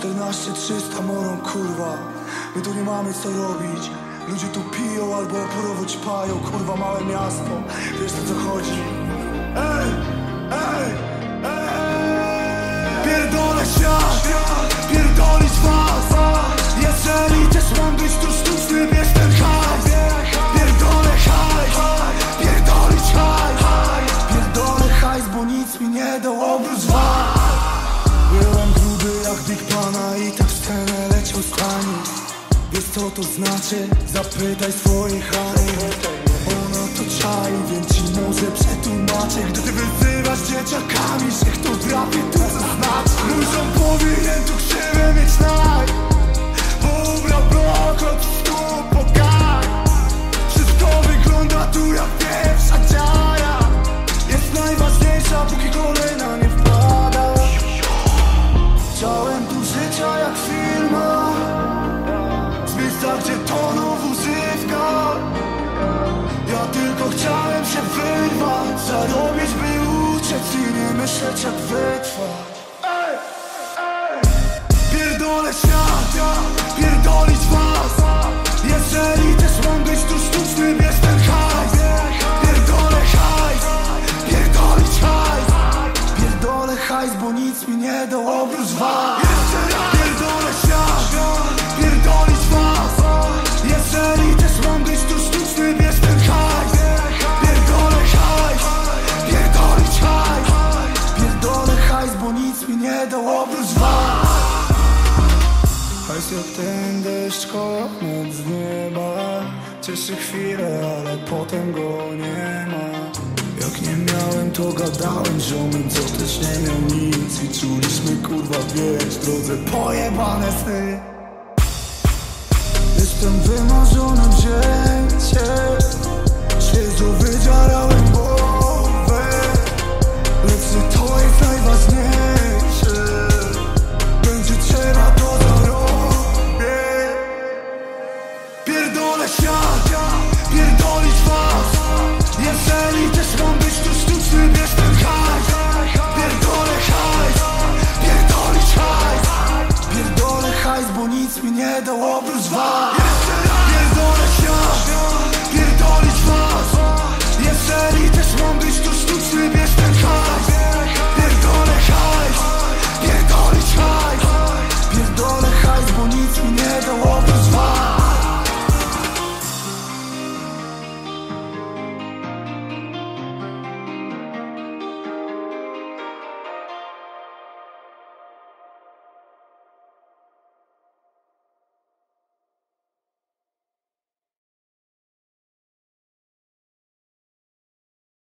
14-300 morą, kurwa. My tu nie mamy co robić. Ludzie tu piją albo oporować pają. Kurwa, małe miasto, wiesz o co chodzi. Ej, ej, ej. Pierdolę świat, pierdolić was. Jeżeli też mam być tu sztuczny, wiesz ten hajs. Pierdolę hajs, pierdolić hajs. Pierdolę hajs, bo nic mi nie dał oprócz was. Byłem gruby jak Big Pana i tak w scenę leciał z pani. Wiesz co to znaczy? Zapytaj swojej Hany. Ona to czai, więc ci może przetłumaczę. Gdy ty wyzywasz dzieciakami, że kto drapie to zaznaczy. Mój żon powinien tu krzywę mieć naj, bo ubrał blok od stóp po gaj. Wszystko wygląda tu jak pierwsza dziaja. Jest najważniejsza, póki kolejna nie wpada. Chciałem tu życia jak w filmach, z miejsca gdzie toną w używkach. Ja tylko chciałem się wyrwać, zarobić by uciec i nie myśleć jak wytrwać. Pierdolę świat, pierdolić was. Jeżeli też mam być tu sztuczny, bierz ten hajs. Pierdolę hajs, pierdolić hajs. Pierdolę hajs, bo nic mi nie dał oprócz was. Pierdolę świat, pierdolić was. Jeżeli też mam być tu sztuczny, bierz ten hajs. Pierdolę hajs, pierdolić hajs. Pierdolę hajs, bo nic mi nie dał oprócz was. Hajs jak ten deszcz koniec z nieba. Cieszy chwilę, ale potem go nie ma. Jak nie miałem, to gadałem ziomem, co też nie miał nic. I czuliśmy, kurwa, wiesz, w drodze pojebane sny. Jestem wymarzonym dzieciem, świeżo wydziarałem.